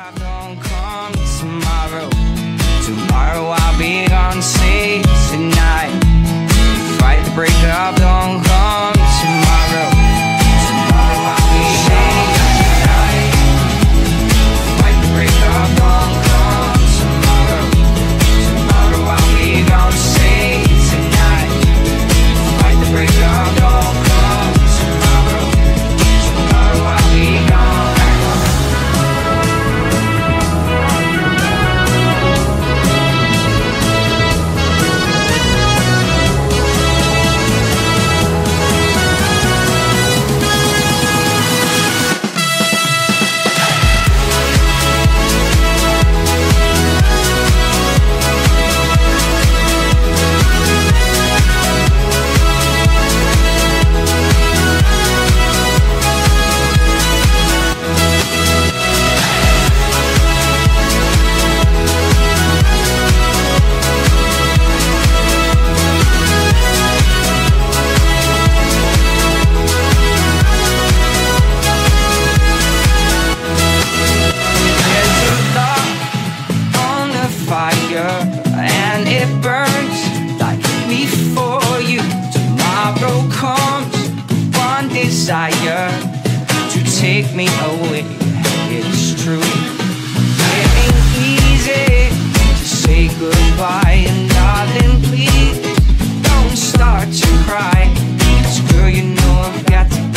I don't come tomorrow. Tomorrow I'll be on stage tonight. Fight the breakup, don't come tomorrow. Tomorrow I'll be on tonight. Fight the breakup, don't come tomorrow. Tomorrow I'll be on stage tonight. Fight the breakup, don't come tomorrow. Tomorrow I'll be gone. Got to